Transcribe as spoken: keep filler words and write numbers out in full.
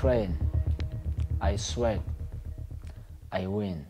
train, I sweat, I win.